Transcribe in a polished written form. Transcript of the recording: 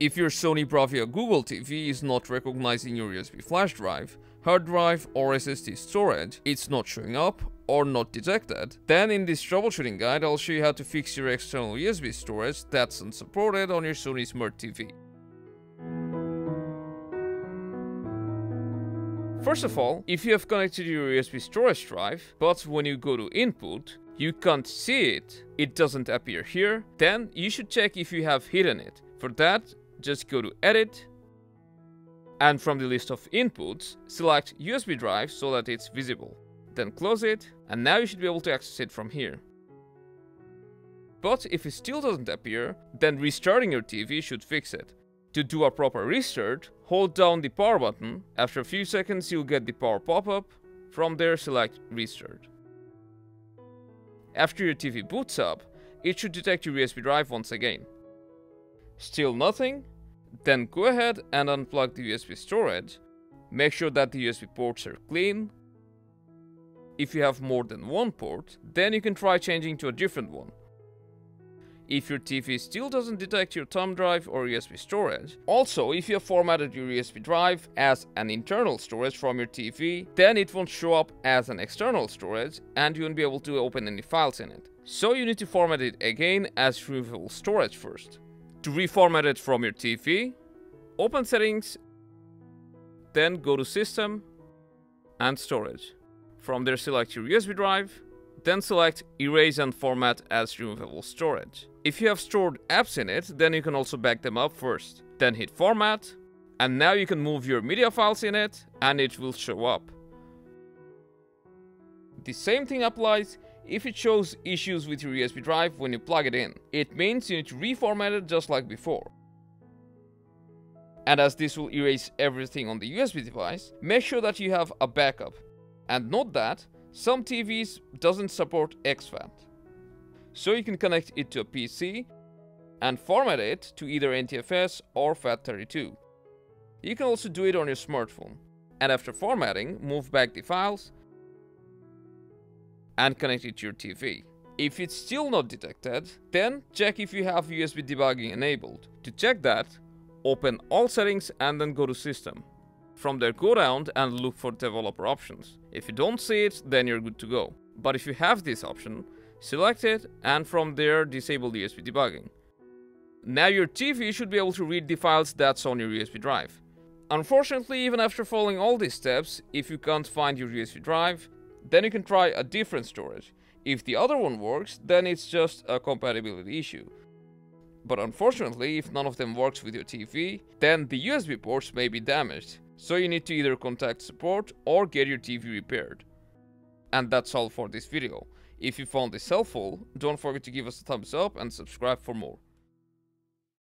If your Sony Bravia Google TV is not recognizing your USB flash drive, hard drive or SSD storage, it's not showing up or not detected, then in this troubleshooting guide I'll show you how to fix your external USB storage that's unsupported on your Sony Smart TV. First of all, if you have connected your USB storage drive, but when you go to input, you can't see it, it doesn't appear here, then you should check if you have hidden it. For that, just go to edit, and from the list of inputs, select USB drive so that it's visible. Then close it, and now you should be able to access it from here. But if it still doesn't appear, then restarting your TV should fix it. To do a proper restart, hold down the power button. After a few seconds you'll get the power pop-up. From there select restart. After your TV boots up, it should detect your USB drive once again. Still nothing? Then go ahead and unplug the USB storage. Make sure that the USB ports are clean. If you have more than one port, then you can try changing to a different one. If your TV still doesn't detect your thumb drive or USB storage. Also, if you have formatted your USB drive as an internal storage from your TV, then it won't show up as an external storage and you won't be able to open any files in it. So you need to format it again as removable storage first. To reformat it from your TV, open settings, then go to system and storage. From there select your USB drive, then select erase and format as removable storage. If you have stored apps in it, then you can also back them up first. Then hit format, and now you can move your media files in it, and it will show up. The same thing applies if it shows issues with your USB drive when you plug it in. It means you need to reformat it just like before. And as this will erase everything on the USB device, make sure that you have a backup. And note that some TVs doesn't support exFAT, so you can connect it to a PC and format it to either NTFS or FAT32. You can also do it on your smartphone, and after formatting, move back the files and connect it to your TV. If it's still not detected, then check if you have USB debugging enabled. To check that, open all settings and then go to system. From there go down and look for developer options. If you don't see it, then you're good to go. But if you have this option, select it and from there disable the USB debugging. Now your TV should be able to read the files that's on your USB drive. Unfortunately, even after following all these steps, if you can't find your USB drive, then you can try a different storage. If the other one works, then it's just a compatibility issue. But unfortunately, if none of them works with your TV, then the USB ports may be damaged. So you need to either contact support or get your TV repaired. And that's all for this video. If you found this helpful, don't forget to give us a thumbs up and subscribe for more.